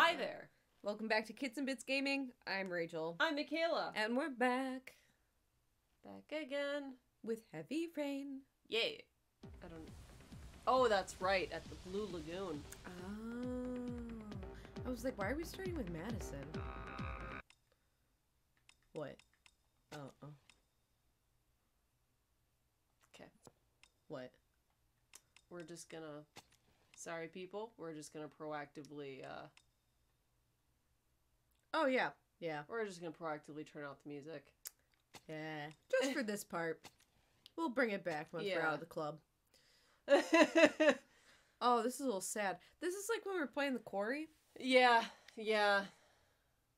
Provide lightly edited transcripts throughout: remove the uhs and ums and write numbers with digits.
Hi there. Welcome back to Kits and Bits Gaming. I'm Rachel. I'm Michaela. And we're back. Back again. With Heavy Rain. Yay. I don't know. Oh, that's right. At the Blue Lagoon. Oh. I was like, why are we starting with Madison? What? Oh. Oh. Okay. What? We're just gonna... Sorry, people. We're just gonna proactively, Oh, yeah. Yeah. We're just gonna proactively turn off the music. Yeah. Just for this part. We'll bring it back once we're out of the club. Oh, this is a little sad. This is like when we were playing the quarry. Yeah. Yeah.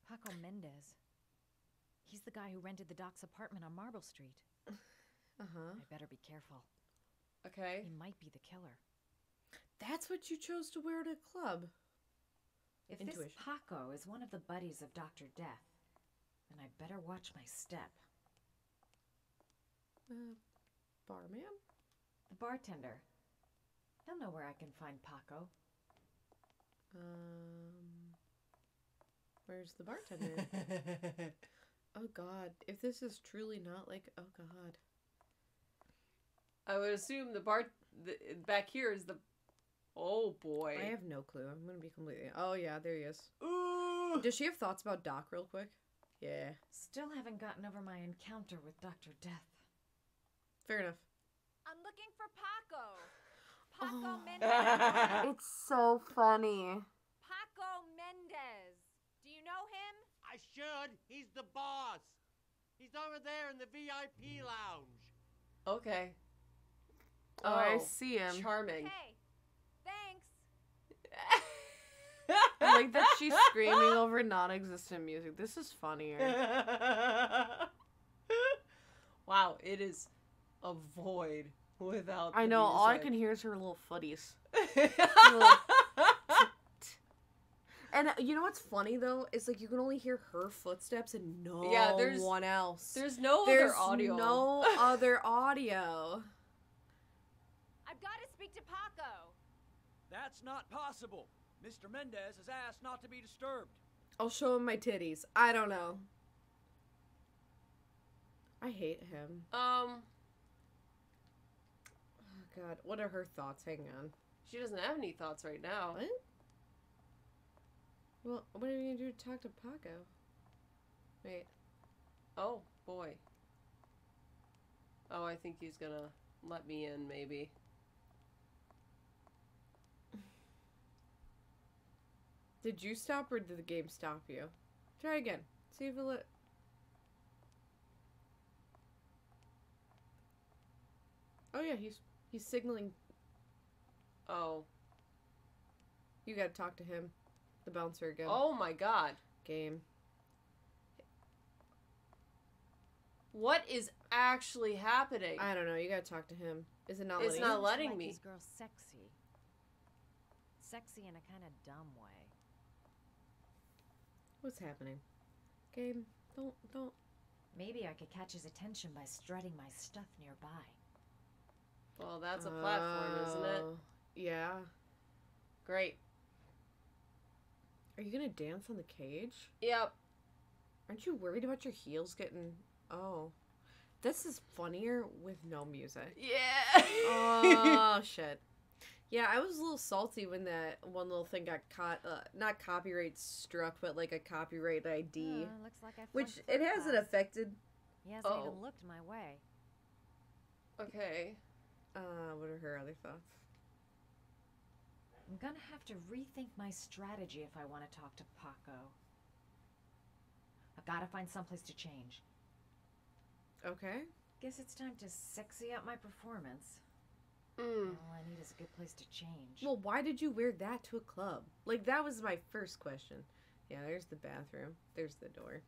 Paco Mendez. He's the guy who rented the doc's apartment on Marble Street. Uh-huh. I better be careful. Okay. He might be the killer. That's what you chose to wear to a club. If this Paco is one of the buddies of Dr. Death, then I better watch my step. Barman? The bartender. He'll know where I can find Paco. Where's the bartender? Oh god, if this is truly not like, oh god. I would assume the back here is the... Oh, boy. I have no clue. I'm going to be completely... Oh, yeah, there he is. Ooh. Does she have thoughts about Doc real quick? Yeah. Still haven't gotten over my encounter with Dr. Death. Fair enough. I'm looking for Paco. Paco Mendez. It's so funny. Paco Mendez. Do you know him? I should. He's the boss. He's over there in the VIP lounge. Okay. Oh, I see him. Charming. Okay. Thanks. I like that she's screaming over non-existent music. This is funnier. Wow, it is a void without. I know. All I can hear is her little footies. And you know what's funny though? It's like you can only hear her footsteps and no one else. There's no other audio. No other audio. I've got to speak to Paco. That's not possible. Mr. Mendez has asked not to be disturbed. I'll show him my titties. I don't know. I hate him. Oh, God. What are her thoughts? Hang on. She doesn't have any thoughts right now. What? Well, what are you going to do to talk to Paco? Wait. Oh, boy. Oh, I think he's going to let me in, maybe. Did you stop or did the game stop you? Try again. See if it let... Oh yeah, he's signaling. Oh. You gotta talk to him. The bouncer again. Oh my god. Game. What is actually happening? I don't know. You gotta talk to him. Is it not letting me? It's not letting me. This girl's sexy. Sexy in a kind of dumb way. What's happening? Game, don't. Maybe I could catch his attention by strutting my stuff nearby. Well, that's a platform, isn't it? Yeah. Great. Are you gonna dance on the cage? Yep. Aren't you worried about your heels getting... Oh. This is funnier with no music. Yeah! Oh, shit. Yeah, I was a little salty when that one little thing got caught, not copyright struck, but like a copyright ID. Looks like I which it hasn't affected. He hasn't even looked my way. Okay. What are her other thoughts? I'm gonna have to rethink my strategy if I want to talk to Paco. I've got to find someplace to change. Okay. Guess it's time to sexy up my performance. Mm. All I need is a good place to change. Well, why did you wear that to a club? Like, that was my first question. Yeah, there's the bathroom. There's the door.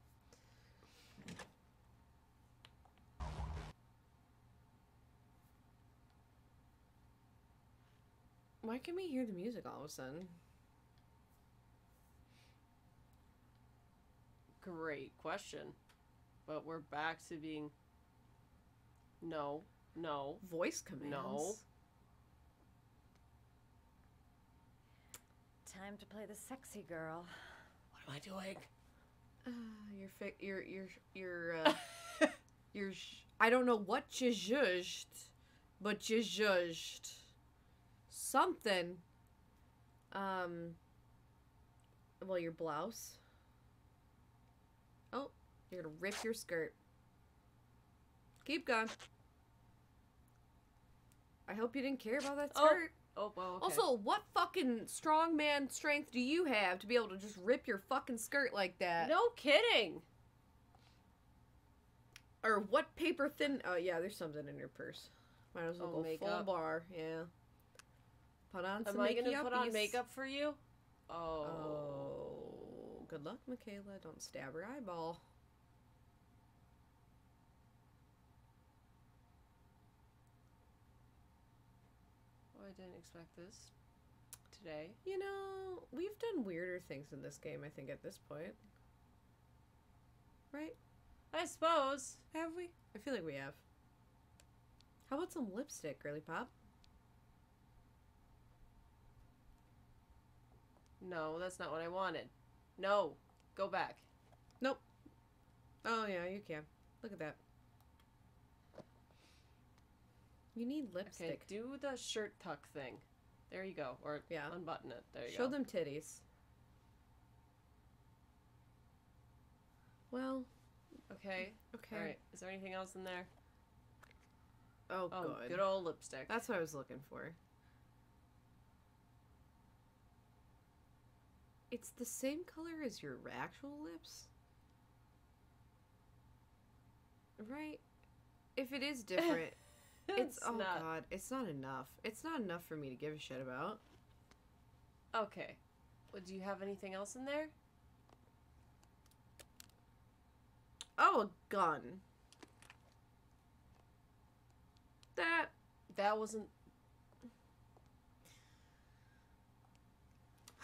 Why can we hear the music all of a sudden? Great question. But we're back to being... No. No. Voice commands. No. time to play the sexy girl. What am I doing? You're I don't know what you zhuzhed, but you zhuzhed something. Well, your blouse. Oh, you're gonna rip your skirt. Keep going. I hope you didn't care about that skirt. Oh, well, okay. Also, what fucking strongman strength do you have to be able to just rip your fucking skirt like that? No kidding! Or what paper thin... Oh, yeah, there's something in your purse. Might as well go makeup. Full bar. Yeah. Put on some makeup. Am I gonna put on makeup for you? Oh. Good luck, Michaela. Don't stab her eyeball. I didn't expect this today. You know, we've done weirder things in this game, I think, at this point. Right? I suppose. Have we? I feel like we have. How about some lipstick, Girly Pop? No, that's not what I wanted. No. Go back. Nope. Oh, yeah, you can. Look at that. You need lipstick. Okay, do the shirt tuck thing. There you go. Or yeah. Unbutton it. There you go. Show them titties. Well. Okay. Okay. All right. Is there anything else in there? Oh, good. Good old lipstick. That's what I was looking for. It's the same color as your actual lips. Right? If it is different... It's oh not. God, it's not enough. It's not enough for me to give a shit about. Okay. Well, do you have anything else in there? Oh, a gun. That wasn't...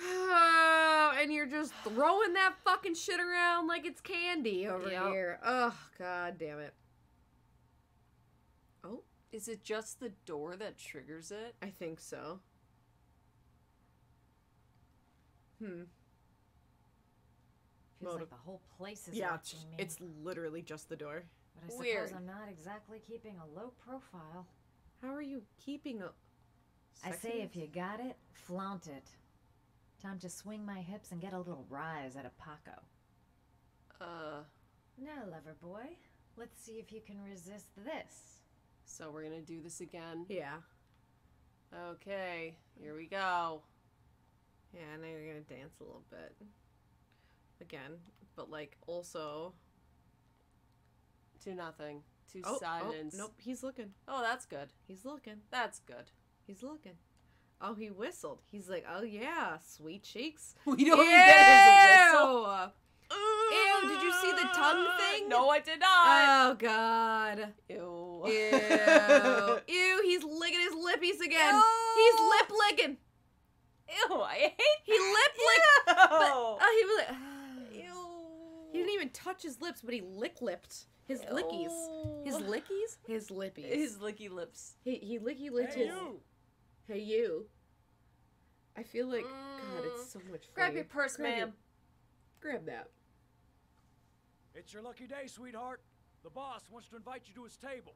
and you're just throwing that fucking shit around like it's candy over here. Oh, God damn it. Oh. Is it just the door that triggers it? I think so. Feels like the whole place is watching me. It's literally just the door. But I suppose I'm not exactly keeping a low profile. How are you keeping a... I say if you got it, flaunt it. Time to swing my hips and get a little rise out of Paco. Now, lover boy, let's see if you can resist this. So we're gonna do this again. Yeah. Okay, here we go. Yeah, and now you're gonna dance a little bit. Again, but like also. To nothing. To silence. Oh, nope, he's looking. Oh, that's good. He's looking. That's good. He's looking. Oh, he whistled. He's like, oh yeah, sweet cheeks. We don't even get his whistle. Ew, did you see the tongue thing? No, I did not. Oh, God. Ew. Ew. Ew, he's licking his lippies again. Ew. He's lip licking. Ew, I hate that. He lip licked. Oh, he was like, ew. He didn't even touch his lips, but he licked his lickies. His lickies? His lippies. His licky lips. He licky licked his. You. Hey, you. I feel like, God, it's so much fun. Grab your purse, ma'am. Grab that. It's your lucky day, sweetheart. The boss wants to invite you to his table.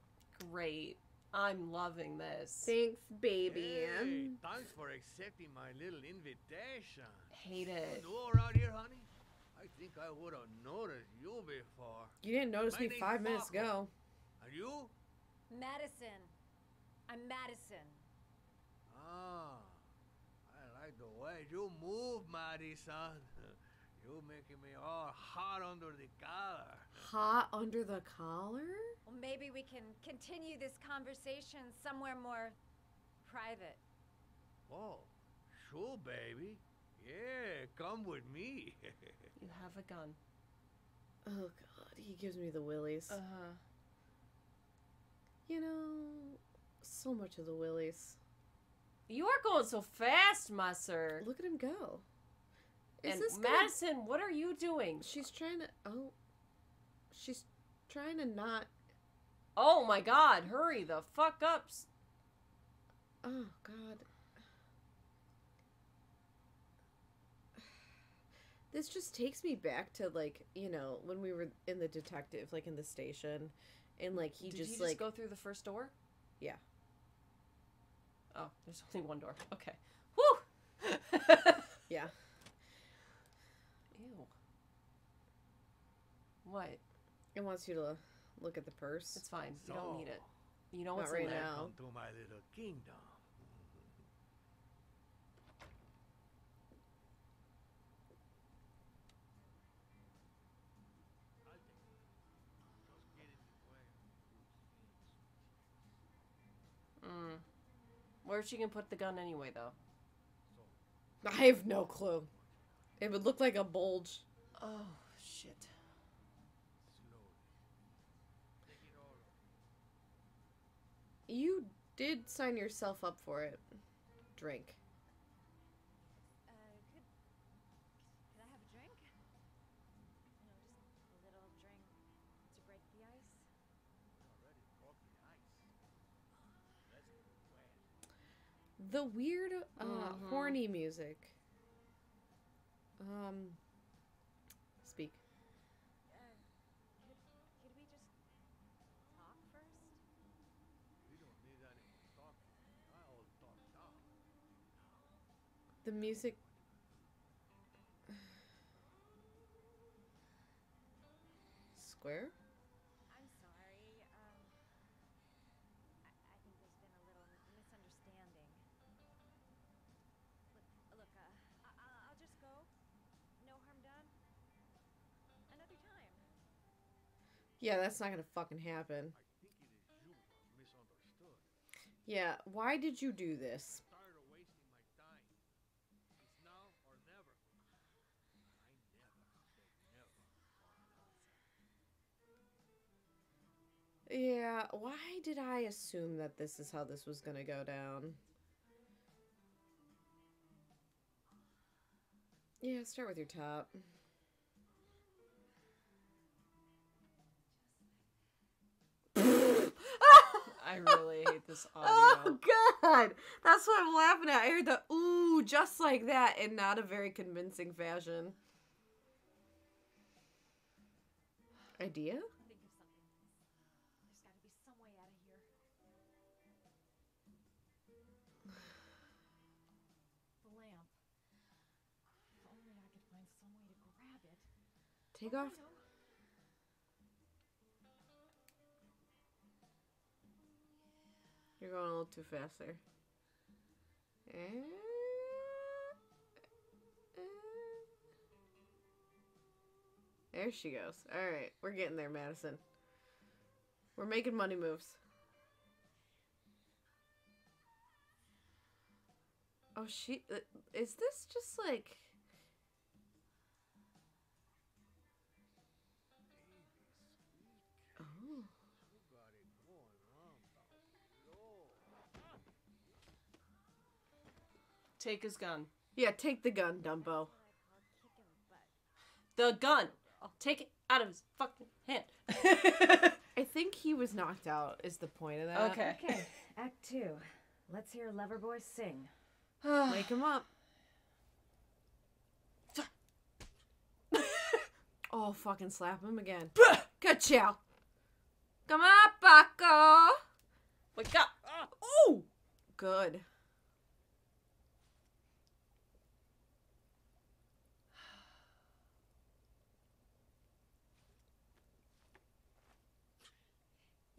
Great. I'm loving this. Thanks, baby. Hey, thanks for accepting my little invitation. Hate it. You around here, honey? I think I would have noticed you before. You didn't notice me 5 minutes ago. Are you? Madison. I'm Madison. Ah. I like the way you move, Madison. You're making me all hot under the collar. Hot under the collar? Well, maybe we can continue this conversation somewhere more private. Oh, sure, baby. Yeah, come with me. You have a gun. Oh, God, he gives me the willies. Uh-huh. You know, so much of the willies. You are going so fast, my sir. Look at him go. And Madison, what are you doing? She's trying to... Oh. She's trying to not... Oh, my God. Hurry the fuck up. Oh, God. This just takes me back to, like, you know, when we were in the detective, like, in the station, and, like, Did he just go through the first door? Yeah. Oh, there's only one door. Okay. Woo! Yeah. Ew. What? It wants you to look at the purse. It's fine. You don't need it. You know what's in there. Welcome to my little kingdom. Where she can put the gun anyway, though. I have no clue. It would look like a bulge. Oh, shit. You did sign yourself up for it. Drink. Could I have a drink? You know, just a little drink to break the ice. Already broke the ice. Let's go. The weird, horny music. Speak. Could we just talk first? We don't need any talking. I'll talk now. The music. Square? I'm sorry. I think there's been a little misunderstanding. Look, I'll just go. No harm done. Another time. Yeah, that's not gonna fucking happen. I think it is you who misunderstood. Yeah, why did you do this? I'm tired of wasting my time. It's now or never. I never. Yeah, why did I assume that this is how this was gonna go down? Yeah, start with your top. I really hate this audio. Oh, God! That's what I'm laughing at. I heard the ooh, just like that, in not a very convincing fashion. Idea? Think of something. There's gotta be some way out of here. The lamp. If only I could find some way to grab it. Take off. You're going a little too fast there. There she goes. Alright, we're getting there, Madison. We're making money moves. Oh, she... Is this just like... Oh... Take his gun. Yeah, take the gun, Dumbo. The gun! I'll take it out of his fucking hand. I think he was knocked out, is the point of that. Okay. Okay, Act 2. Let's hear Loverboy sing. Wake him up. Oh, fucking slap him again. Good chow. Come on, Paco. Wake up. Ooh! Good.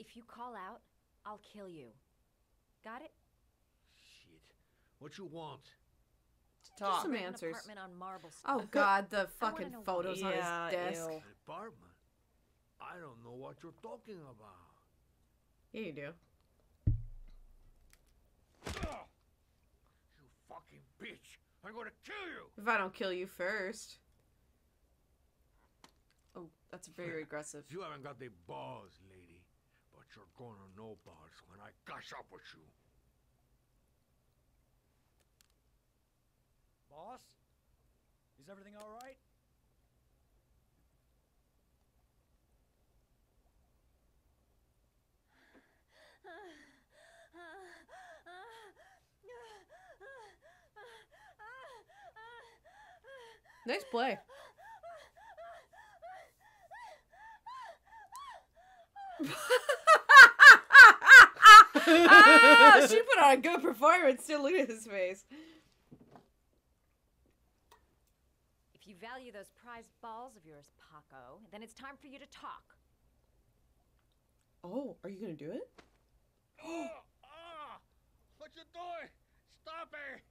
If you call out, I'll kill you. Got it? Shit. What you want? To talk. Just some answers. An apartment on Marble Street. Oh, God, the fucking photos on his desk. Ew. An apartment? I don't know what you're talking about. Yeah, you do. You fucking bitch. I'm gonna kill you. If I don't kill you first. Oh, that's very aggressive. You haven't got the balls, lady. But you're gonna know balls when I catch up with you. Boss? Is everything all right? Nice play. Ah, she put on a good performance. Still, look at his face. If you value those prized balls of yours, Paco, then it's time for you to talk. Oh, are you gonna do it? Oh, oh, what you doing? Stop it!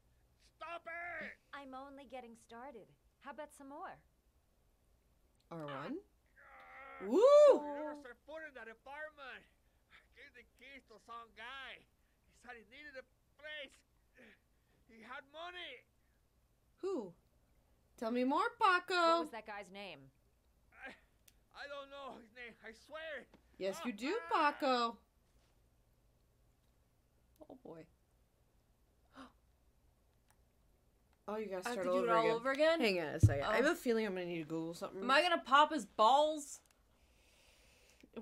Stop it! I'm only getting started. How about some more? R1. Woo! I never set foot in that apartment. I gave the keys to some guy. He said he needed a place. He had money. Who? Tell me more, Paco. What was that guy's name? I don't know his name. I swear. Yes, you do, Paco. Oh boy. Oh, you gotta start all over again. Hang on a second. I have a feeling I'm gonna need to Google something. Am I gonna pop his balls?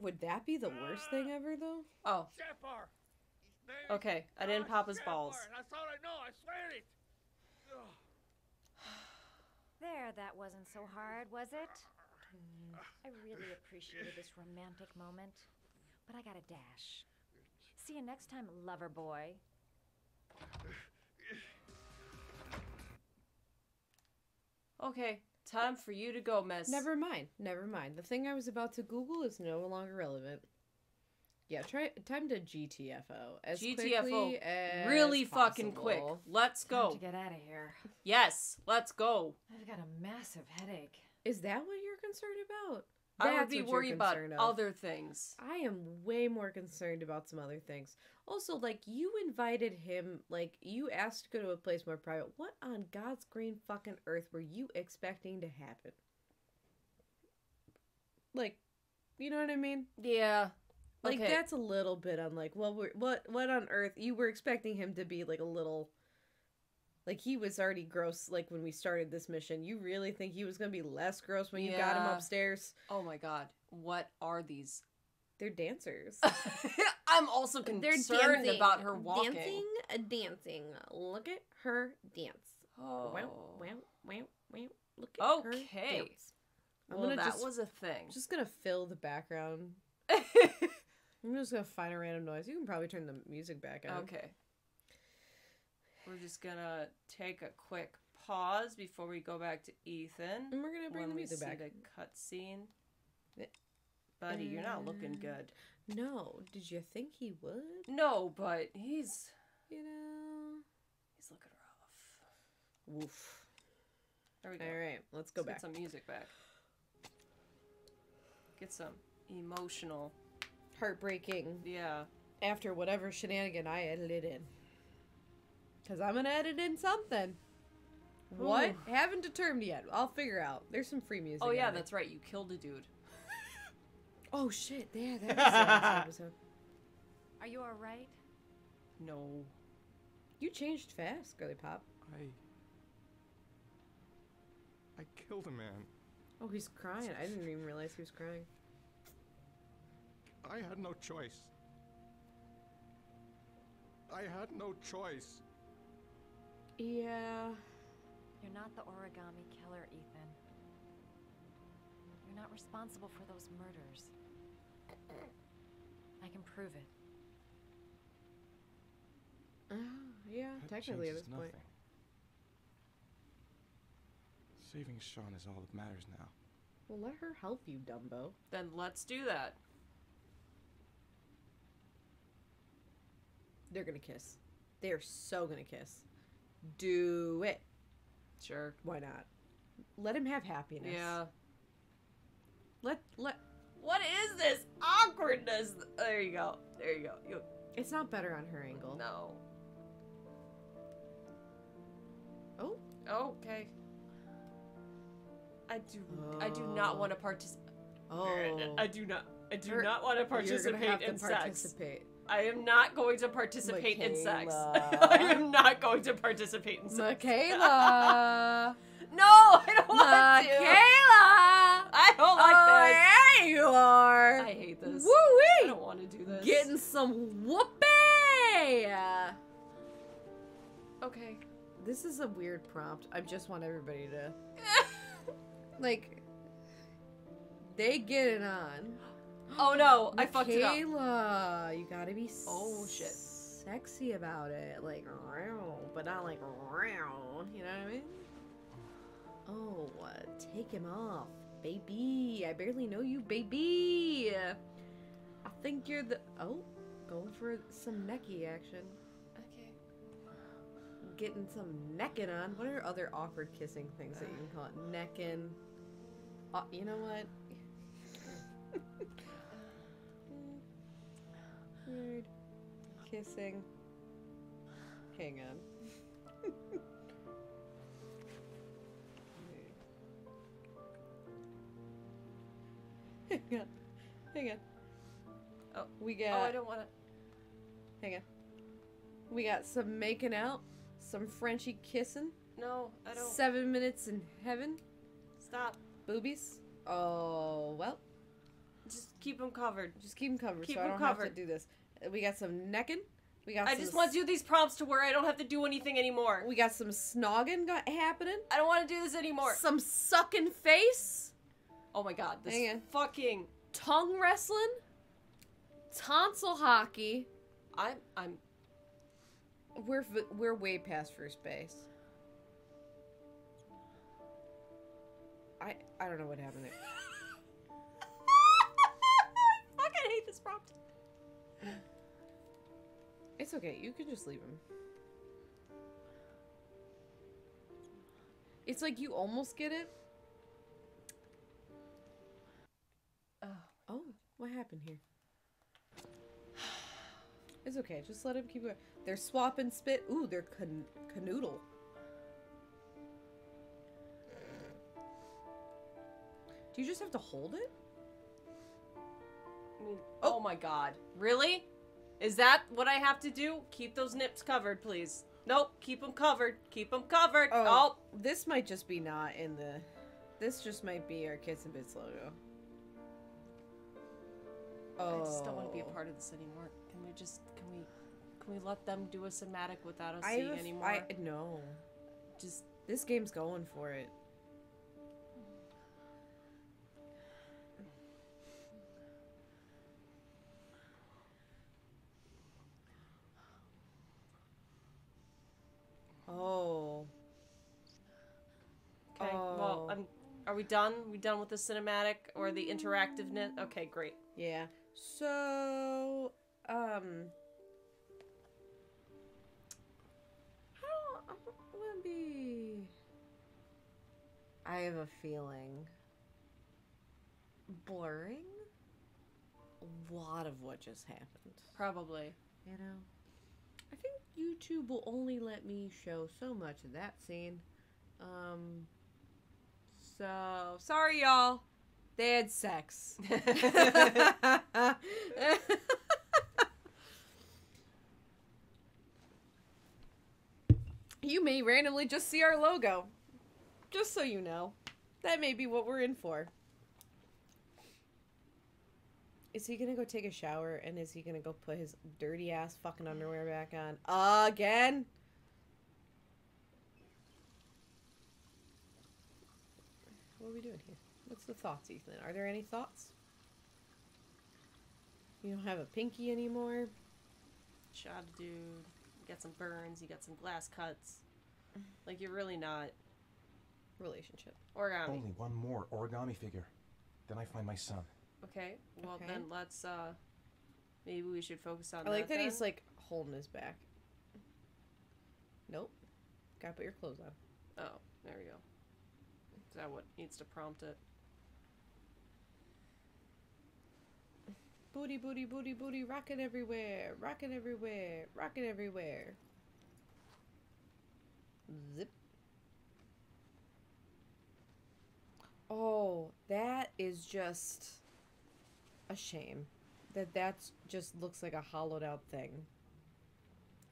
Would that be the worst thing ever, though? Oh. Shepard. Okay, I didn't pop his balls. That's all I know. I swear it. There, that wasn't so hard, was it? I really appreciated this romantic moment, but I gotta dash. See you next time, lover boy. Okay, time for you to go, miss. Never mind, never mind. The thing I was about to Google is no longer relevant. Yeah, time to GTFO. As GTFO, as really possible. Fucking quick. Let's go. Time to get out of here. Yes, let's go. I've got a massive headache. Is that what you're concerned about? That's I would be worried about other things. I am way more concerned about some other things. Also, like, you invited him, like, you asked to go to a place more private. What on God's green fucking earth were you expecting to happen? Like, you know what I mean? Yeah. Like, okay. That's a little bit on, like, well, what on earth? You were expecting him to be, like, a little... Like, he was already gross, like, when we started this mission. You really think he was going to be less gross when you got him upstairs? Oh, my God. What are these? They're dancers. I'm also concerned about her walking. Dancing. Look at her dance. Oh. Wow. Look at her dance. Okay. Well, that was a thing. I'm just going to fill the background. I'm just going to find a random noise. You can probably turn the music back on. Okay. We're just gonna take a quick pause before we go back to Ethan. And we're gonna bring the music back. When we see the cutscene. Buddy, you're not looking good. No, did you think he would? No, but he's, you know, he's looking rough. Woof. There we go. All right, let's go back. Get some music back. Get some emotional, heartbreaking. Yeah. After whatever shenanigan I edited in. Because I'm going to edit in something. What? Ooh. Haven't determined yet. I'll figure out. There's some free music. Oh, yeah, that's right. You killed a dude. Oh, shit. Yeah, that was the last episode. Are you all right? No. You changed fast, girly pop. I killed a man. Oh, he's crying. I didn't even realize he was crying. I had no choice. I had no choice. Yeah. You're not the Origami Killer, Ethan. You're not responsible for those murders. I can prove it. Yeah, that technically at this point. Saving Shaun is all that matters now. Well, let her help you, Dumbo. Then let's do that. They're gonna kiss. They're so gonna kiss. Do it. Sure. Why not? Let him have happiness. Yeah. Let. What is this awkwardness? There you go. There you go. It's not better on her angle. No. Oh. Okay. I do not want to participate. Oh. I do not want to participate in sex. I am not going to participate in sex. I am not going to participate in sex. Michaela. No, I don't want to. Michaela. I don't like this. Oh, yeah, you are. I hate this. Woo-wee. I don't want to do this. Getting some whoopee. Okay. This is a weird prompt. I just want everybody to... Like, they get it on. Oh no, I fucked it up. Kayla, you gotta be sexy about it. Like, but not like, you know what I mean? Oh, take him off, baby. I barely know you, baby. I think you're the... Oh, going for some necky action. Okay. Getting some necking on. What are other awkward kissing things that you can call it? Necking. Oh, you know what? Weird. Kissing. Hang on. Hang on. Hang on. Oh, we got... Oh, I don't want to... Hang on. We got some making out, some Frenchie kissing. No, I don't... 7 minutes in heaven. Stop. Boobies. Oh, well. Just keep them covered. Just keep them covered so I don't have to do this. We got some necking. We got I just want to do these prompts to where I don't have to do anything anymore. We got some snogging happening. I don't want to do this anymore. Some sucking face. Oh my god, this fucking... Tongue wrestling. Tonsil hockey. I'm... We're way past first base. I don't know what happened there. I fucking hate this prompt. It's okay, you can just leave him. It's like you almost get it. Oh, what happened here? It's okay, just let him keep going. They're swapping spit. Ooh, they're canoodle. Do you just have to hold it? I mean, oh my god. Really? Is that what I have to do? Keep those nips covered, please. Nope, keep them covered. Keep them covered. Oh, this might just be not in the... This just might be our Kits and Bits logo. I just don't want to be a part of this anymore. Can we just... Can we let them do a cinematic without us seeing anymore? No. Just... This game's going for it. Oh. Okay, well, are we done? We done with the cinematic or the interactiveness? Okay, great. Yeah. So, I want to be... I have a feeling. Blurring? A lot of what just happened. Probably. You know? I think YouTube will only let me show so much of that scene. So, sorry y'all. They had sex. You may randomly just see our logo. Just so you know. That may be what we're in for. Is he gonna go take a shower and is he gonna go put his dirty ass fucking underwear back on? Again? What are we doing here? What's the thoughts, Ethan? Are there any thoughts? You don't have a pinky anymore. Shot a dude. You got some burns. You got some glass cuts. Like, you're really not... Relationship. Origami. Only one more origami figure. Then I find my son. Okay. Well, then let's, maybe we should focus on that. I like that he's, like, holding his back. Nope. Gotta put your clothes on. Oh. There we go. Is that what needs to prompt it? Booty, booty, booty, booty, rockin' everywhere, rockin' everywhere, rockin' everywhere. Zip. Oh, that is just a shame. That's just looks like a hollowed out thing.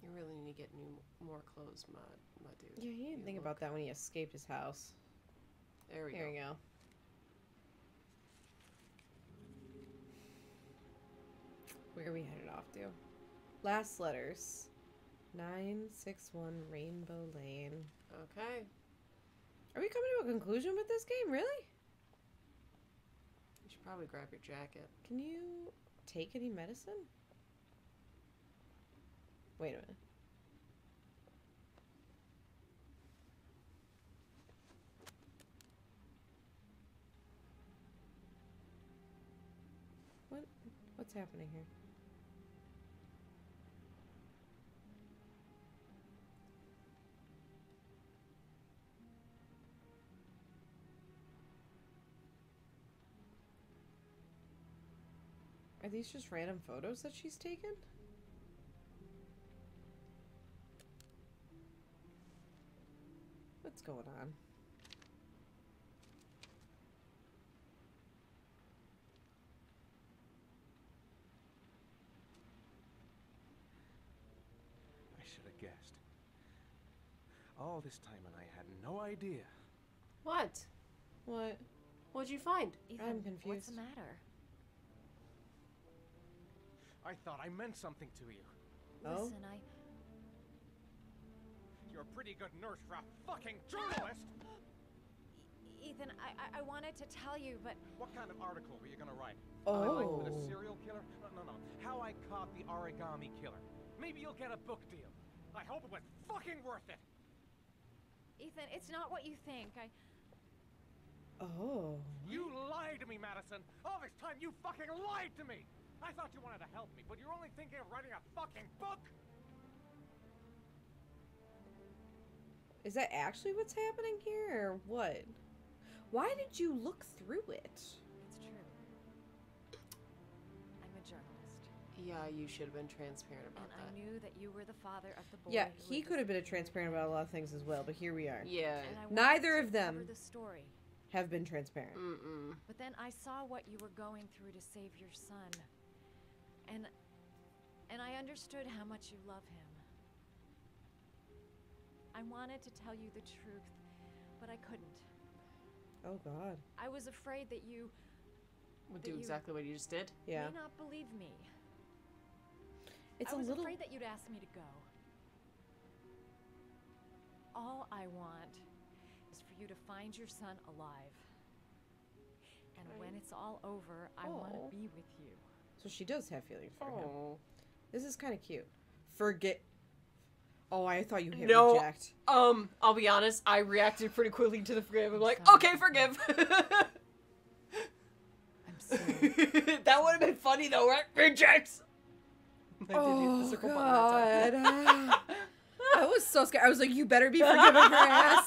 You really need to get more clothes, my dude. Yeah, he didn't think about that when he escaped his house. There we go. There we go. Where are we headed off to? Last letters. 961 Rainbow Lane. Okay. Are we coming to a conclusion with this game? Really? You should probably grab your jacket. Can you take any medicine? Wait a minute. What's happening here? Are these just random photos that she's taken? What's going on? I should have guessed. All this time and I had no idea. What? What? What'd you find? Ethan, I'm confused. What's the matter? I thought I meant something to you. Oh? Listen, You're a pretty good nurse for a fucking journalist! Ethan, I wanted to tell you, but... What kind of article were you gonna write? Oh. I like that a serial killer? No. How I caught the Origami Killer. Maybe you'll get a book deal. I hope it was fucking worth it! Ethan, it's not what you think. Oh. You lied to me, Madison! All this time you fucking lied to me! I thought you wanted to help me, but you're only thinking of writing a fucking book! Is that actually what's happening here, or what? Why did you look through it? It's true. I'm a journalist. Yeah, you should have been transparent about that. And I knew that you were the father of the boy. Yeah, he could have been transparent about a lot of things as well, but here we are. Yeah. Neither of them have been transparent. Mm-mm. But then I saw what you were going through to save your son. And I understood how much you love him. I wanted to tell you the truth, but I couldn't. Oh God. I was afraid that you would do exactly what you just did. Yeah. May not believe me. It's a little. I was afraid that you'd ask me to go. All I want is for you to find your son alive. And when it's all over, I want to be with you. So she does have feelings for him. This is kind of cute. Forget. Oh, I thought you hit reject. I'll be honest. I reacted pretty quickly to the forgive. I'm like, okay, forgive. I'm sorry. That would have been funny though, right? Rejects. Oh God! I was so scared. I was like, you better be forgiving her ass.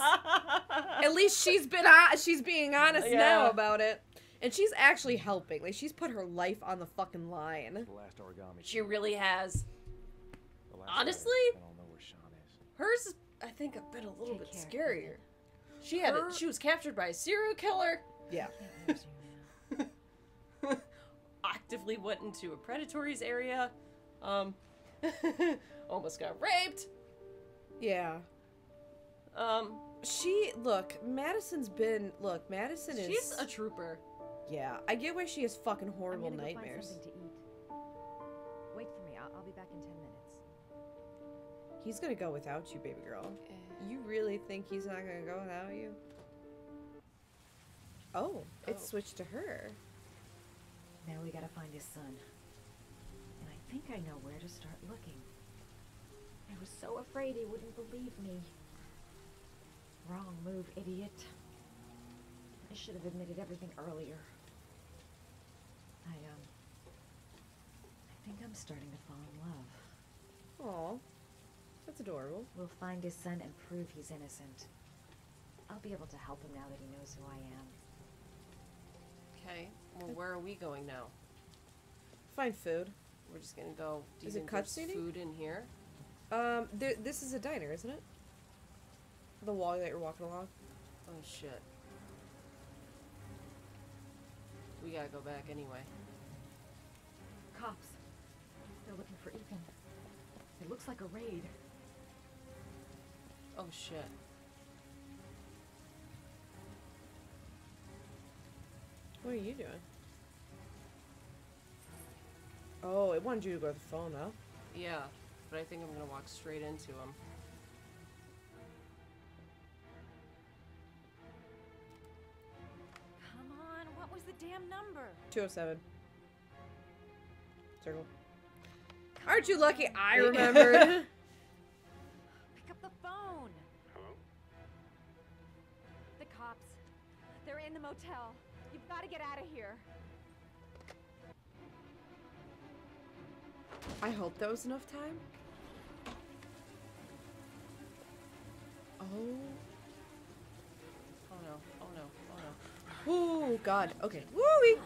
At least she's being honest now about it. And she's actually helping. Like, she's put her life on the fucking line. The last origami. She really has. Honestly, I don't know where Shaun is. Hers is, I think, a bit a little bit scarier. She had it. She was captured by a serial killer. Yeah. Actively went into a predatory's area. Almost got raped. Yeah. Madison is... She's a trooper. Yeah, I get why she has fucking horrible nightmares. Find something to eat. Wait for me, I'll be back in 10 minutes. He's gonna go without you, baby girl. Okay. You really think he's not gonna go without you? Oh, it switched to her. Now we gotta find his son. And I think I know where to start looking. I was so afraid he wouldn't believe me. Wrong move, idiot. I should have admitted everything earlier. I think I'm starting to fall in love. Aw, that's adorable. We'll find his son and prove he's innocent. I'll be able to help him now that he knows who I am. Okay, well where are we going now? Find food. We're just gonna go... Is it cutscene? Food in here? This is a diner, isn't it? The wall that you're walking along. Oh shit. We gotta go back anyway. Cops. They're looking for Ethan. It looks like a raid. Oh shit. What are you doing? Oh, it wanted you to go to the phone, huh? Yeah, but I think I'm gonna walk straight into him. damn number. 207. Circle. Aren't you lucky I remembered? Pick up the phone. Hello? The cops. They're in the motel. You've got to get out of here. I hope that was enough time. Oh. Oh no. Oh no. Oh no. Oh God. Okay. Woo-wee.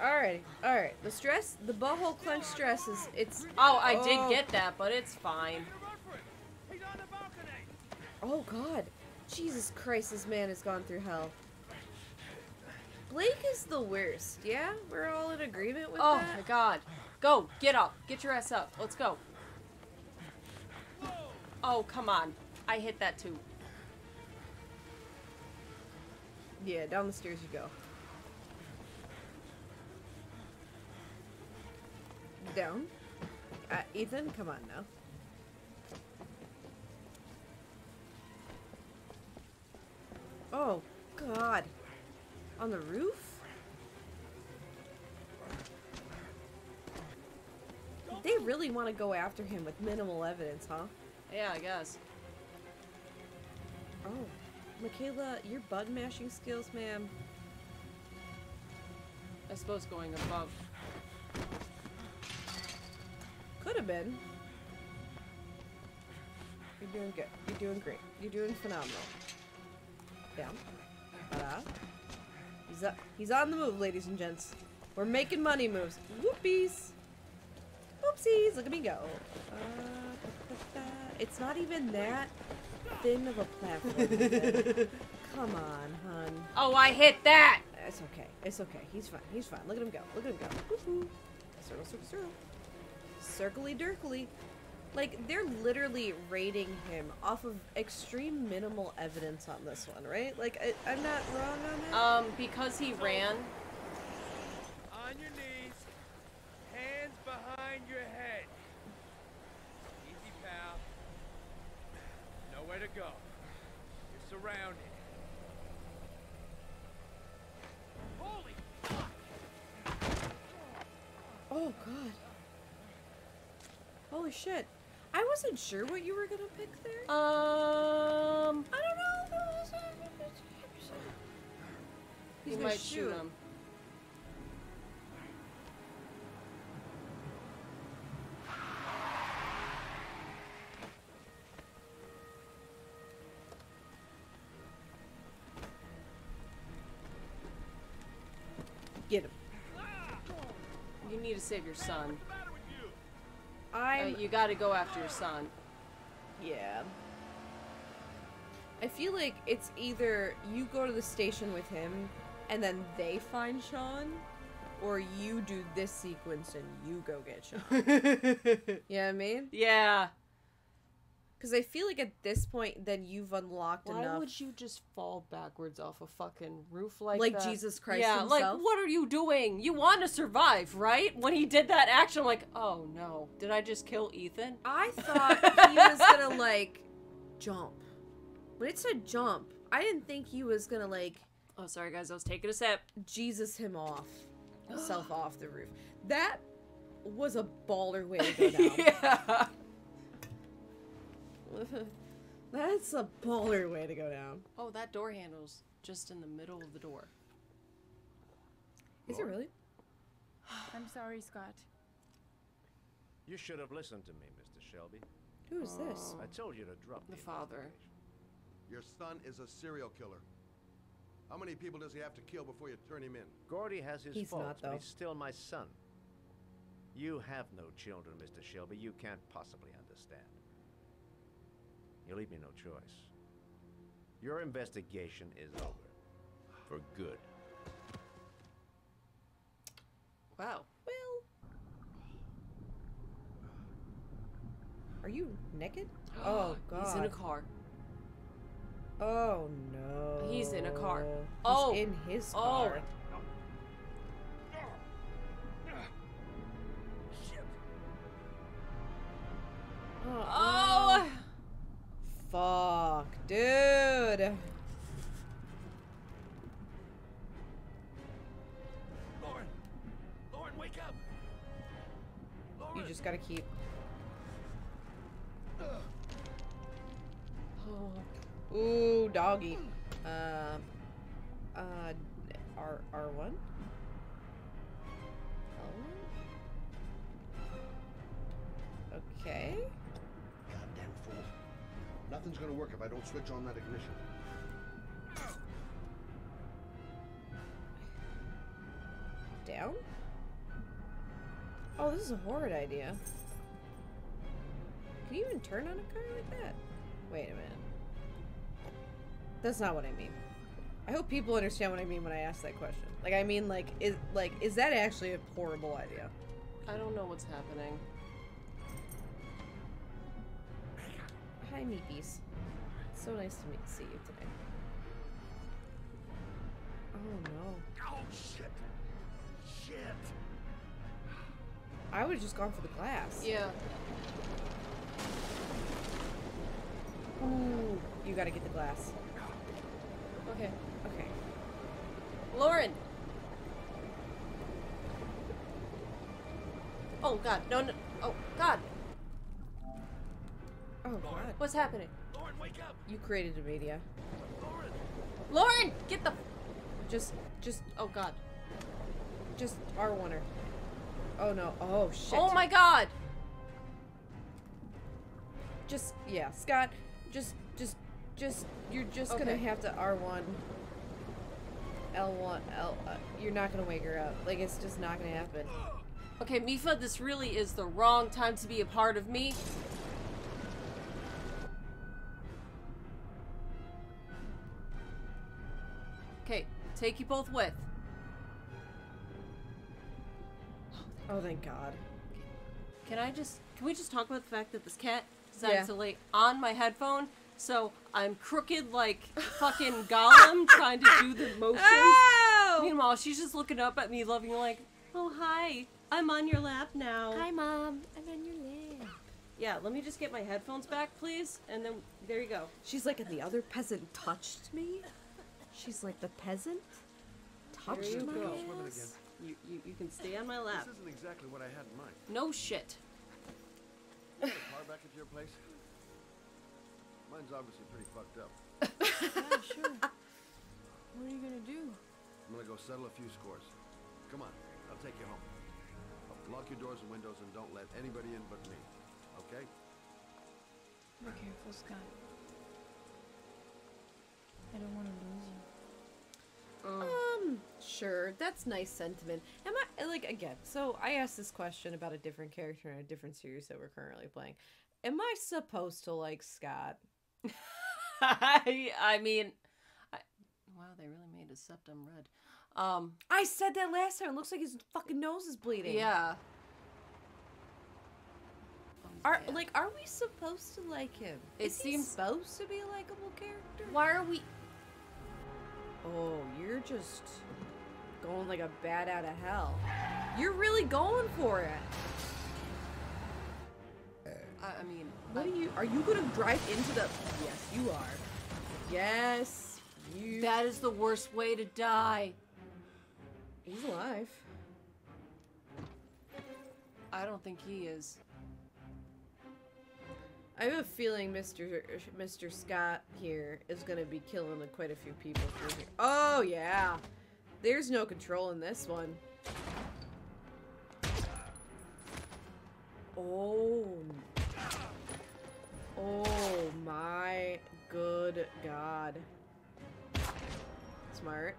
Alrighty. Alright. The stress, the butthole clench stress is, it's. Oh, I did get that, but it's fine. He's on the balcony. Oh God. Jesus Christ, this man has gone through hell. Blake is the worst, yeah? We're all in agreement with that? Oh my God. Go, get up. Get your ass up. Let's go. Oh, come on. I hit that too. Yeah, down the stairs you go. Down. Ethan, come on now. Oh, God. On the roof? They really want to go after him with minimal evidence, huh? Yeah, I guess. Oh. Michaela, your button mashing skills, ma'am. I suppose going above. Could have been. You're doing good. You're doing great. You're doing phenomenal. Down. Ta-da. He's on the move, ladies and gents. We're making money moves. Whoopies! Oopsies, look at me go. It's not even that thin of a platform. Come on, hun. Oh, I hit that! It's okay. It's okay. He's fine. He's fine. Look at him go. Look at him go. Woohoo. Circle, circle, circle. Circly dirkly. Like, they're literally rating him off of extreme minimal evidence on this one, right? Like, I'm not wrong on that? Because he ran. On your knees. Hands behind your head. Easy, pal. Nowhere to go. You're surrounded. Holy fuck! Oh, God. Holy shit. I wasn't sure what you were gonna pick there. I don't know. He's gonna shoot him. Get him. You need to save your son. You gotta go after your son. Yeah. I feel like it's either you go to the station with him, and then they find Shaun, or you do this sequence and you go get Shaun. You know what I mean? Yeah. Because I feel like at this point, then you've unlocked enough. Why would you just fall backwards off a fucking roof like that? Like Jesus Christ himself? Yeah, like, what are you doing? You want to survive, right? When he did that action, I'm like, oh no. Did I just kill Ethan? I thought he was gonna, like, jump. When it said jump, I didn't think he was gonna, like... Oh, sorry guys, I was taking a sip. Jesus him off. Self off the roof. That was a baller way to go down. Yeah. That's a baller way to go down. Oh, that door handle's just in the middle of the door. Is it really? I'm sorry, Scott. You should have listened to me, Mr. Shelby. Who is this? I told you to drop the father. Your son is a serial killer. How many people does he have to kill before you turn him in? Gordy has his faults, but he's still my son. You have no children, Mr. Shelby. You can't possibly understand. You leave me no choice. Your investigation is over. For good. Wow. Well. Are you naked? Oh, God. He's in a car. Oh, no. He's in a car. Oh. He's in his car. Oh. Oh. Fuck, dude. just gotta keep... Oh. Ooh, doggy. R1? L1? Okay. Goddamn fool. Nothing's gonna work if I don't switch on that ignition. Down? Oh, this is a horrid idea. Can you even turn on a car like that? Wait a minute. That's not what I mean. I hope people understand what I mean when I ask that question. Like, I mean, like, is that actually a horrible idea? I don't know what's happening. Hi, Meepies. It's so nice to see you today. Oh, no. Oh, shit. Shit. I would've just gone for the glass. Yeah. Ooh, you gotta get the glass. Okay. Okay. Lauren! Oh god, no, no, oh god! Oh god. Lauren. What's happening? Lauren, wake up! You created a media. Lauren! Lauren! Get the- Just- oh god. Just R1-er. Oh no, oh shit. Oh my god! Just, yeah, Scott, just, you're just okay. Gonna have to R1, L1, L, you're not gonna wake her up. Like, it's just not gonna happen. Okay, Mifa, this really is the wrong time to be a part of me. Okay, take you both with. Oh, thank God. Can we just talk about the fact that this cat decided to lay on my headphone? So I'm crooked like fucking Gollum trying to do the motions. Oh! Meanwhile, she's just looking up at me lovingly like, oh, hi, I'm on your lap now. Hi, Mom, I'm on your lap. Yeah, let me just get my headphones back, please. And then, there you go. She's like, and the other peasant touched me? She's like, the peasant touched my ass? You can stay on my lap. This isn't exactly what I had in mind. No shit. You got a car back at your place? Mine's obviously pretty fucked up. Yeah, sure. What are you gonna do? I'm gonna go settle a few scores. Come on, I'll take you home. I'll lock your doors and windows and don't let anybody in but me. Okay? Be careful, Scott. I don't want to lose you. Sure, that's nice sentiment. Am I, like, again, so I asked this question about a different character in a different series that we're currently playing. Am I supposed to like Scott? I mean, wow, they really made his septum red. I said that last time. It looks like his fucking nose is bleeding. Yeah. Are we supposed to like him? Is he supposed to be a likable character? Why are we? Oh, you're just going like a bat out of hell. You're really going for it. I mean, what do you? Are you gonna drive into the? Yes, you are. Yes, you. That is the worst way to die. He's alive. I don't think he is. I have a feeling Mr. Scott here is gonna be killing quite a few people through here. Oh yeah, there's no control in this one. Oh. Oh my good god. Smart.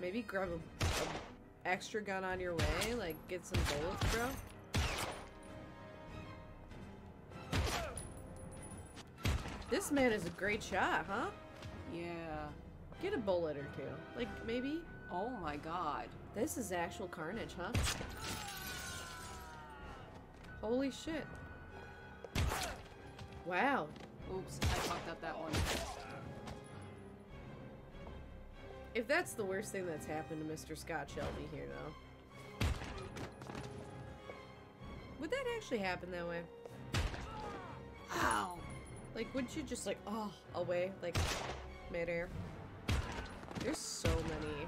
Maybe grab an extra gun on your way, like get some bullets, bro. This man is a great shot, huh? Yeah. Get a bullet or two. Like, maybe? Oh my god. This is actual carnage, huh? Holy shit. Wow. Oops, I fucked up that one. If that's the worst thing that's happened to Mr. Scott Shelby here, though. Would that actually happen that way? Ow. Like, wouldn't you just, like, oh, away? Like, midair. There's so many.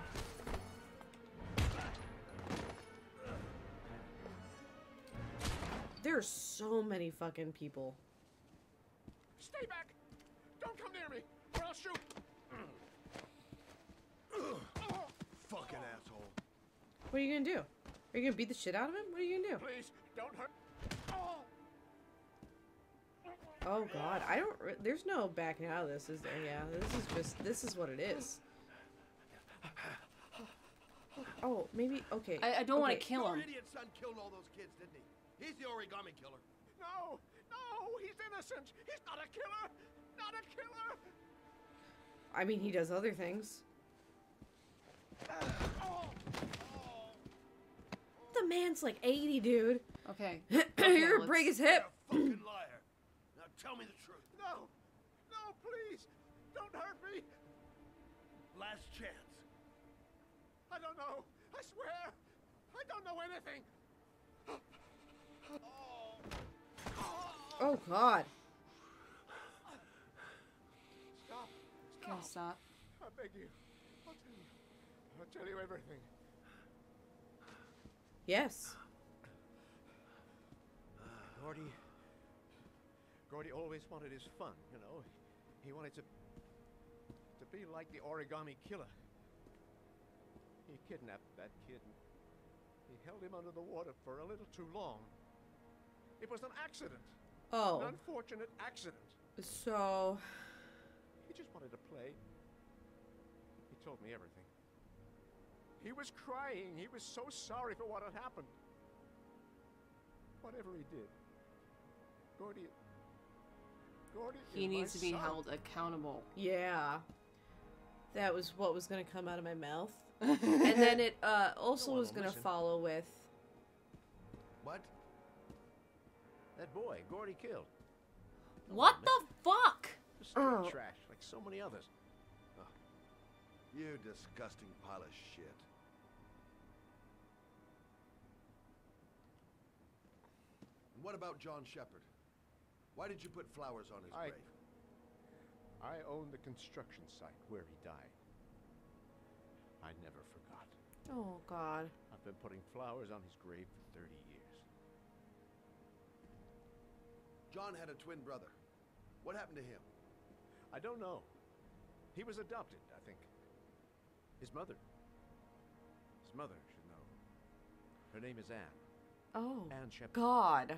There's so many fucking people. Stay back! Don't come near me, or I'll shoot! Fucking asshole. What are you gonna do? Are you gonna beat the shit out of him? What are you gonna do? Please, don't hurt. Oh god, I don't. There's no back now. This is yeah. This is just. This is what it is. Oh, maybe okay. I don't want to kill him. Your idiot son killed all those kids, didn't he? He's the Origami Killer. No, no, he's innocent. He's not a killer. Not a killer. I mean, he does other things. The man's like 80, dude. Okay. You're gonna break his hip. You're a fucking liar. Now tell me the truth. No, no, please, don't hurt me. Last chance. I don't know. I swear, I don't know anything. Oh God. Stop. Stop. Can't stop. I beg you. I'll tell you. I'll tell you everything. Yes. Gordy always wanted his fun, you know. He wanted to be like the Origami Killer. He kidnapped that kid. He held him under the water for a little too long. It was an accident. Oh. An unfortunate accident. So... He just wanted to play. He told me everything. He was crying. He was so sorry for what had happened. Whatever he did, Gordy. He needs to be held accountable. Yeah, that was what was going to come out of my mouth, and then it also was going to follow with. What? That boy, Gordy killed. What the fuck? Just trash, like so many others. You disgusting pile of shit. What about John Shepard? Why did you put flowers on his grave? I own the construction site where he died. I never forgot. Oh, God. I've been putting flowers on his grave for 30 years. John had a twin brother. What happened to him? I don't know. He was adopted, I think. His mother should know. Her name is Anne. Oh, Anne Shepard. God.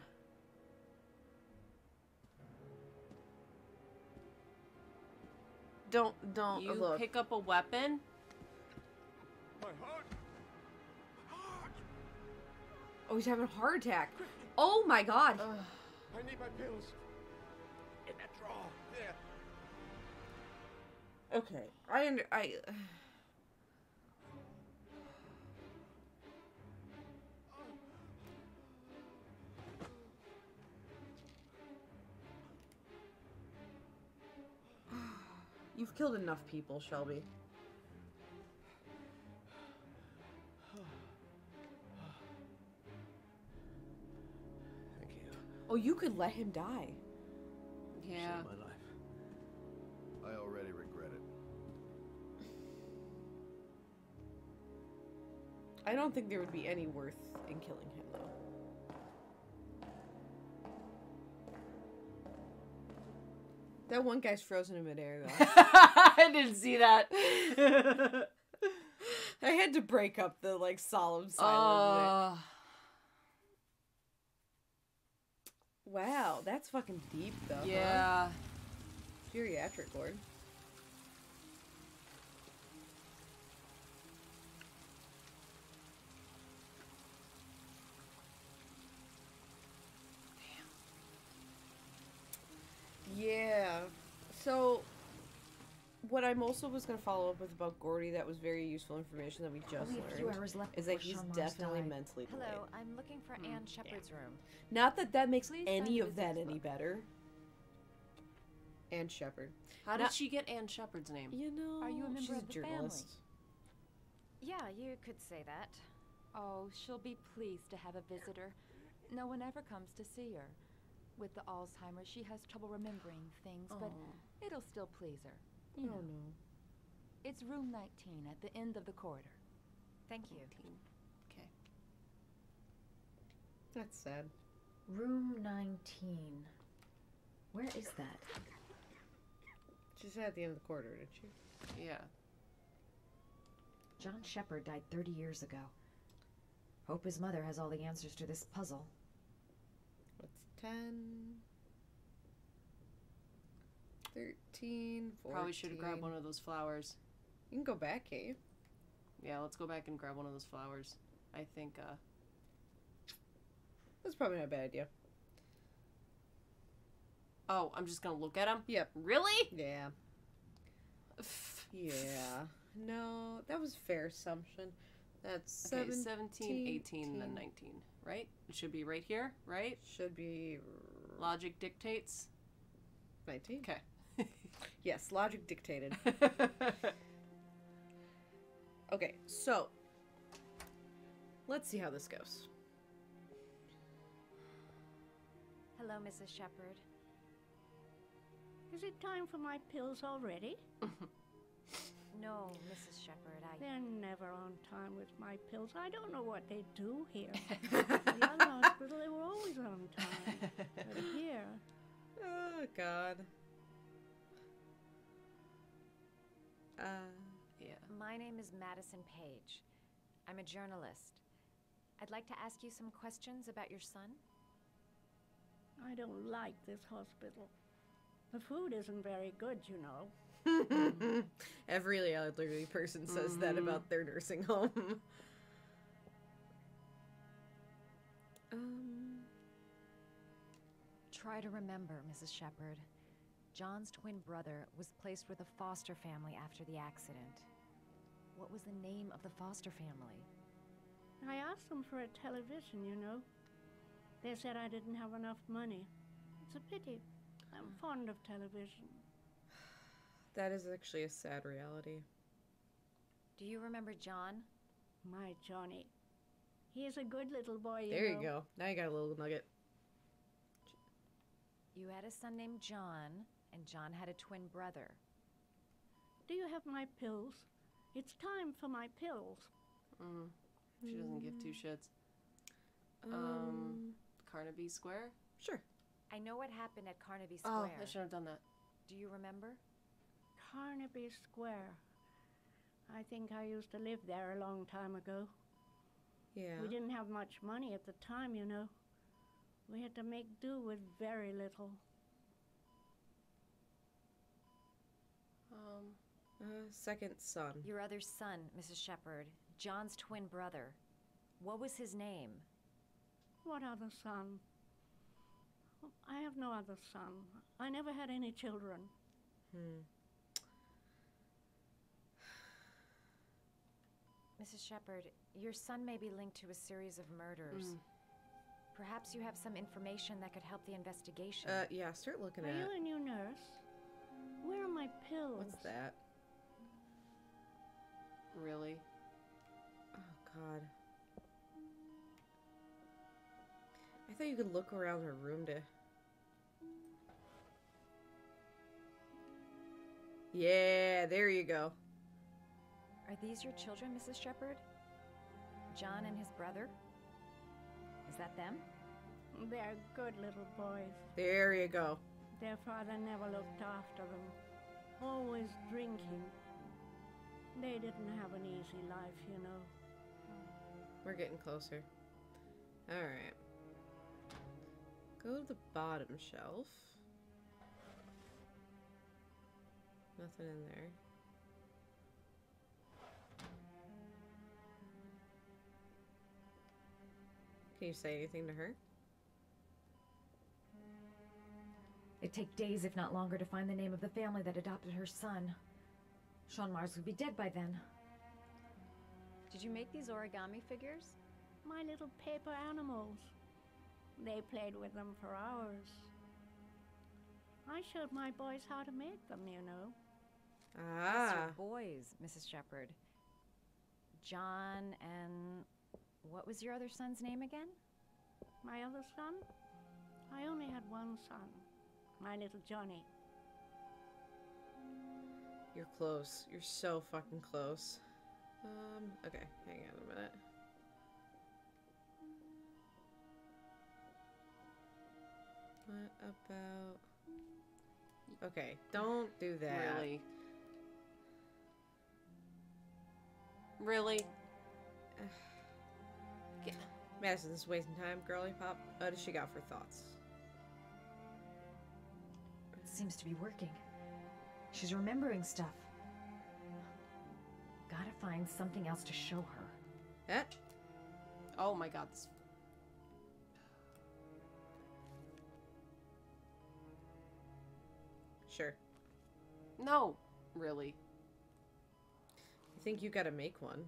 Don't you look. Pick up a weapon? My heart. Oh, he's having a heart attack. Oh my God. I need my pills. In that drawer. There. Okay. You've killed enough people, Shelby. Thank you. Oh, you could let him die. Yeah. Saved my life. I already regret it. I don't think there would be any worth in killing him, though. That one guy's frozen in midair, though. I didn't see that. I had to break up the, like, solemn silence. Wow, that's fucking deep, though. Yeah. Huh? Geriatric, Gord. Yeah, so what I'm also was going to follow up with about Gordy that was very useful information that we just learned is that he's definitely mentally delayed. Hello, I'm looking for Anne Shepard's room. Not that that makes any of that any better. Anne Shepard. How did she get Anne Shepard's name? You know, are you a member of the family? Yeah, you could say that. Oh, she'll be pleased to have a visitor. No one ever comes to see her. With the Alzheimer's, she has trouble remembering things, but it'll still please her. You know. It's room 19 at the end of the corridor. Thank you. Okay. That's sad. Room 19. Where is that? She's at the end of the corridor, didn't she? Yeah. John Shepard died 30 years ago. Hope his mother has all the answers to this puzzle. What's 10? 13, 14. Probably should have grabbed one of those flowers. You can go back, can't you? Yeah, let's go back and grab one of those flowers. I think, that's probably not a bad idea. Oh, I'm just gonna look at him? Yep. Really? Yeah. Yeah. No, that was a fair assumption. That's okay, 17, 18, and then 19, right? It should be right here, right? Should be... Logic dictates? 19. Okay. Yes, logic dictated. Okay, so... Let's see how this goes. Hello, Mrs. Shepard. Is it time for my pills already? No, Mrs. Shepard, They're never on time with my pills. I don't know what they do here. At the other hospital, they were always on time. But here... Oh, God. Yeah. My name is Madison Page. I'm a journalist. I'd like to ask you some questions about your son. I don't like this hospital. The food isn't very good, you know. Every elderly person says that about their nursing home. Try to remember, Mrs. Shepard. John's twin brother was placed with a foster family after the accident. What was the name of the foster family? I asked them for a television, you know. They said I didn't have enough money. It's a pity. I'm fond of television. That is actually a sad reality. Do you remember John? My Johnny. He is a good little boy, you know. There you go. Now you got a little nugget. You had a son named John, and John had a twin brother. Do you have my pills? It's time for my pills. She doesn't give two shits. Carnaby Square? Sure. I know what happened at Carnaby Square. Oh, I should have done that. Do you remember? Carnaby Square. I think I used to live there a long time ago. Yeah. We didn't have much money at the time, you know. We had to make do with very little. Second son. Your other son, Mrs. Shepard. John's twin brother. What was his name? What other son? I have no other son. I never had any children. Mrs. Shepard, your son may be linked to a series of murders. Perhaps you have some information that could help the investigation. Yeah, start looking at it. Are you a new nurse? Where are my pills? What's that? Really? Oh, God. I thought you could look around her room to... Yeah, there you go. Are these your children, Mrs. Shepard? John and his brother? Is that them? They're good little boys. There you go. Their father never looked after them. Always drinking. They didn't have an easy life, you know. We're getting closer. Alright. Go to the bottom shelf. Nothing in there. Can you say anything to her? It'd take days, if not longer, to find the name of the family that adopted her son. Shaun Mars would be dead by then. Did you make these origami figures? My little paper animals. They played with them for hours. I showed my boys how to make them, you know. Ah. Yes, your boys, Mrs. Shepard. John and... What was your other son's name again? My other son? I only had one son. My little Johnny. You're close. You're so fucking close. Okay. Hang on a minute. What about... Okay, don't do that. Really? Really? Yeah. Madison, this is wasting time. Girly Pop, what does she got for thoughts? It seems to be working. She's remembering stuff. Gotta find something else to show her. Eh? Oh my god. Sure. No, really. I think you gotta make one.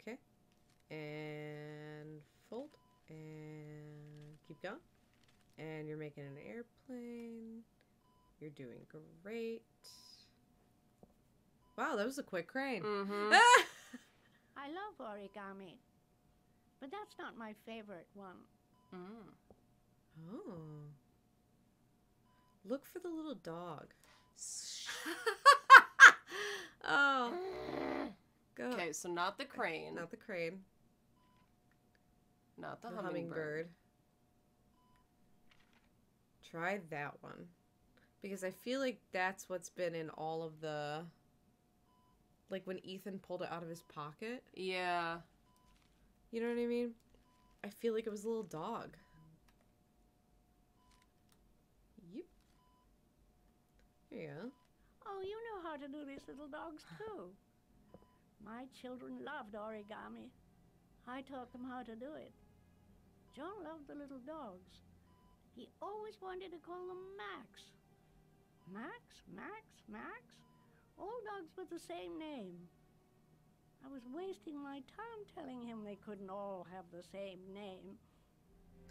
Okay. And fold. And keep going. And you're making an airplane. You're doing great. Wow, that was a quick crane. Mm-hmm. Ah! I love origami, but that's not my favorite one. Mm. Oh. Look for the little dog. Oh. Go. Okay, so not the crane. Not the crane. Not the hummingbird. Try that one. Because I feel like that's what's been in all of the... Like when Ethan pulled it out of his pocket. Yeah. You know what I mean? I feel like it was a little dog. Yep. There you go. Oh, you know how to do these little dogs too. My children loved origami. I taught them how to do it. John loved the little dogs. He always wanted to call them Max. Max, Max, Max. All dogs with the same name. I was wasting my time telling him they couldn't all have the same name.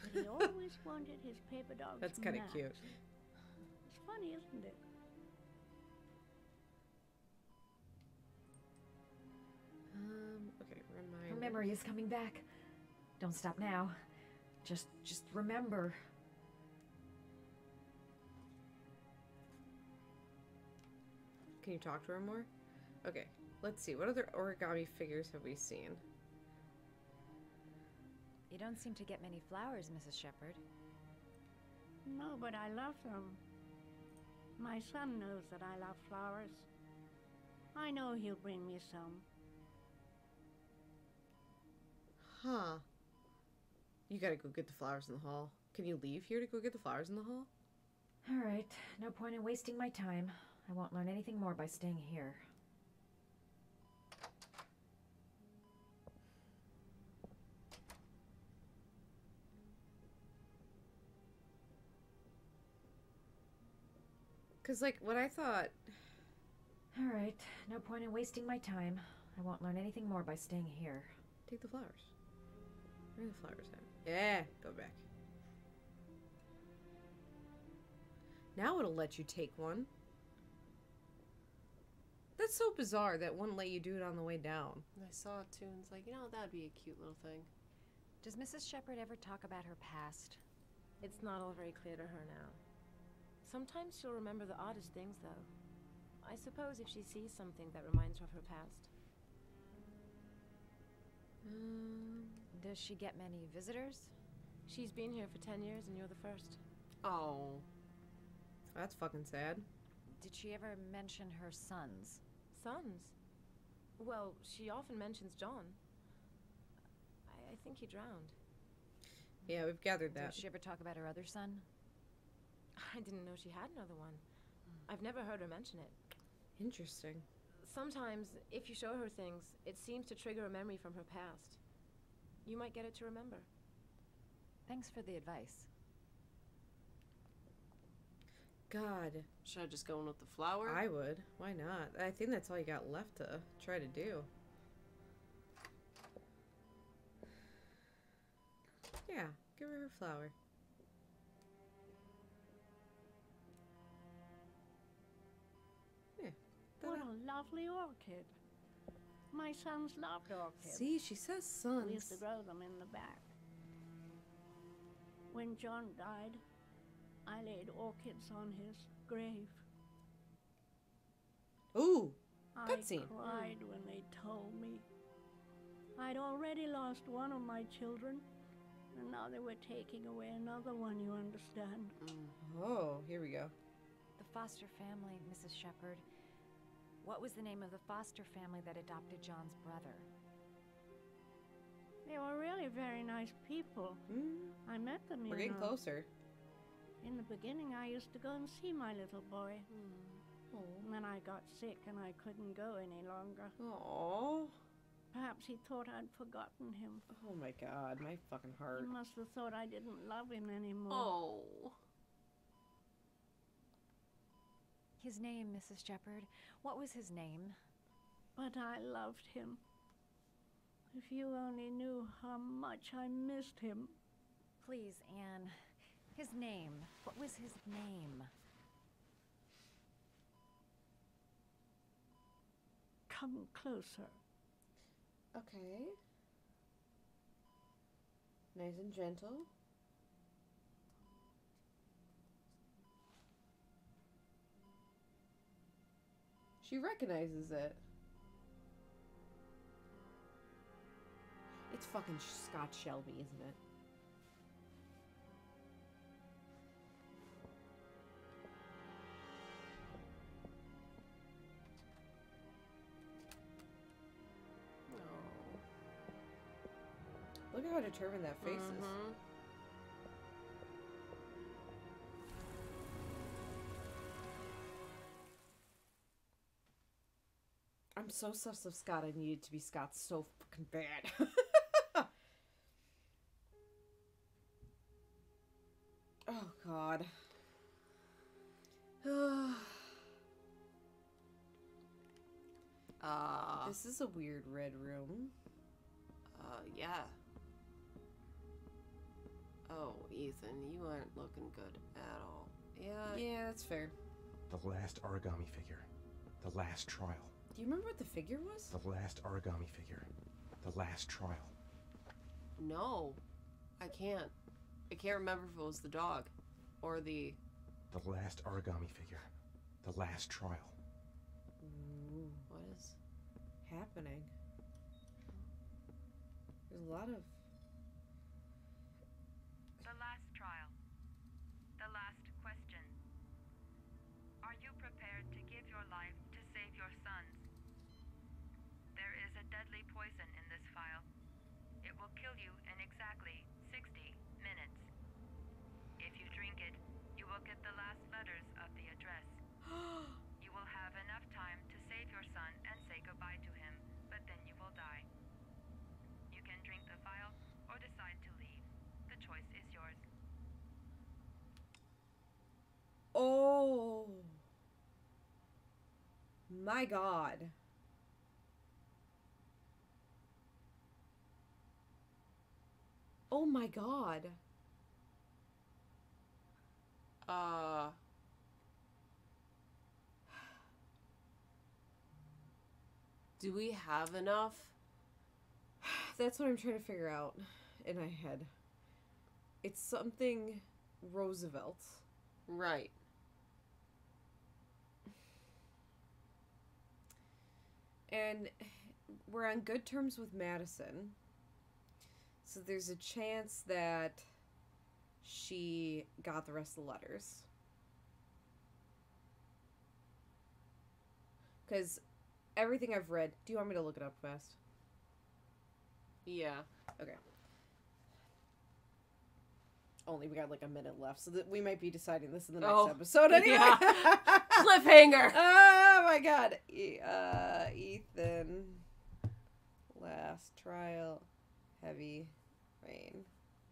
But he always wanted his paper dogs. That's kind of cute. It's funny, isn't it? Okay, remind. Her memory is coming back. Don't stop now. Just remember. Can you talk to her more? Okay, let's see. What other origami figures have we seen? You don't seem to get many flowers, Mrs. Shepard. No, but I love them. My son knows that I love flowers. I know he'll bring me some. Huh. You gotta go get the flowers in the hall. Can you leave here to go get the flowers in the hall? All right. No point in wasting my time. I won't learn anything more by staying here. Cause like what I thought... Alright, no point in wasting my time. I won't learn anything more by staying here. Take the flowers. Where are the flowers at? Yeah, go back. Now it'll let you take one. That's so bizarre that wouldn't let you do it on the way down. I saw it too, and it's like, you know, that'd be a cute little thing. Does Mrs. Shepard ever talk about her past? It's not all very clear to her now. Sometimes she'll remember the oddest things, though. I suppose if she sees something that reminds her of her past. Does she get many visitors? She's been here for 10 years, and you're the first. Oh. That's fucking sad. Did she ever mention her sons? Sons? Well, she often mentions John. I think he drowned. Yeah, we've gathered that. Did she ever talk about her other son? I didn't know she had another one. I've never heard her mention it. Interesting. Sometimes, if you show her things, it seems to trigger a memory from her past. You might get it to remember. Thanks for the advice. God. Should I just go in with the flower? I would. Why not? I think that's all you got left to try to do. Yeah, give her her flower. Yeah. What a lovely orchid. My sons loved orchids. See, she says sons. We used to grow them in the back. When John died, I laid orchids on his grave. Ooh! cutscene. I cried when they told me. I'd already lost one of my children, and now they were taking away another one, you understand. Oh, here we go. The foster family, Mrs. Shepard. What was the name of the foster family that adopted John's brother? They were really very nice people. I met them, you know. We're getting closer. In the beginning, I used to go and see my little boy. And then I got sick and I couldn't go any longer. Oh. Perhaps he thought I'd forgotten him. Oh my God, my fucking heart. He must have thought I didn't love him anymore. Oh. His name, Mrs. Shepard. What was his name? But I loved him. If you only knew how much I missed him. Please, Anne. His name. What was his name? Come closer. Okay. Nice and gentle. She recognizes it. It's fucking Scott Shelby, isn't it? Look at how determined that face is. I'm so sus of Scott. I needed to be Scott so fucking bad. Oh, God. This is a weird red room. Yeah. Oh, Ethan, you aren't looking good at all. Yeah, that's fair. The last origami figure. The last trial. Do you remember what the figure was? The last origami figure. The last trial. No. I can't. I can't remember if it was the dog. Or the... The last origami figure. The last trial. Ooh, what is... happening? There's a lot of... The last trial. The last question. Are you prepared to give your life to save your sons? There is a deadly poison in this vial. It will kill you in exactly 60 minutes. If you drink it, you will get the last letters of the address. You will have enough time to save your son and say goodbye to him, but then you will die. You can drink the vial or decide to leave. The choice is yours. Oh. My God. Oh my God. Do we have enough? That's what I'm trying to figure out in my head. It's something Roosevelt. Right. And we're on good terms with Madison. So there's a chance that she got the rest of the letters. Because everything I've read... Do you want me to look it up fast? Yeah. Okay. Only we got like a minute left, so that we might be deciding this in the next episode anyway. Yeah. Cliffhanger! Oh my God. Ethan. Last trial. Heavy rain.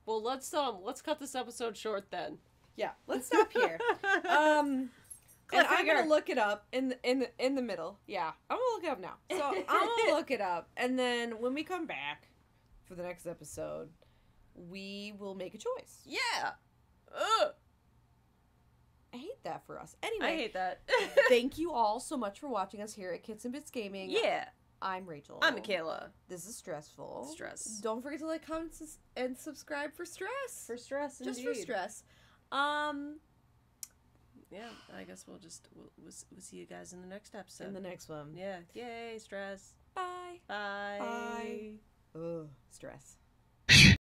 Well, let's cut this episode short then. Yeah, let's stop here. And I'm gonna look it up in the middle. Yeah, I'm gonna look it up now. So I'm gonna look it up, and then when we come back for the next episode, we will make a choice. Yeah. Ugh. I hate that for us. Anyway. I hate that. Thank you all so much for watching us here at Kits and Bits Gaming. Yeah. I'm Rachel. I'm Michaela. This is stressful. Stress. Don't forget to like, comment, and subscribe for stress. For stress, indeed. Just for stress. yeah, I guess we'll see you guys in the next episode. In the next one. Yeah. Yay, stress. Bye. Bye. Bye. Ugh, stress.